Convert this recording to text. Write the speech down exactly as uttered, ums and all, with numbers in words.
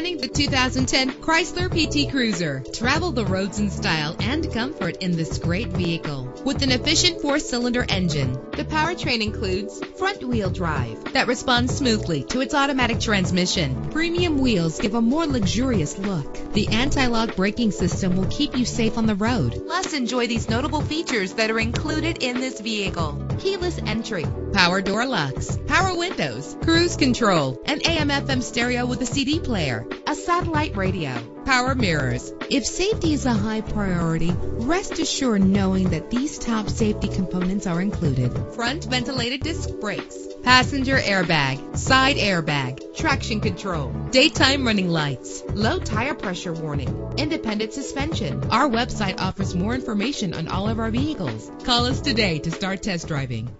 Presenting the two thousand ten Chrysler P T Cruiser. Travel the roads in style and comfort in this great vehicle. With an efficient four-cylinder engine, the powertrain includes front-wheel drive that responds smoothly to its automatic transmission. Premium wheels give a more luxurious look. The anti-lock braking system will keep you safe on the road. Plus, enjoy these notable features that are included in this vehicle: keyless entry, power door locks, power windows, cruise control, an A M F M stereo with a C D player, a satellite radio, power mirrors. If safety is a high priority, rest assured knowing that these top safety components are included: front ventilated disc brakes, passenger airbag, side airbag, traction control, daytime running lights, low tire pressure warning, independent suspension. Our website offers more information on all of our vehicles. Call us today to start test driving.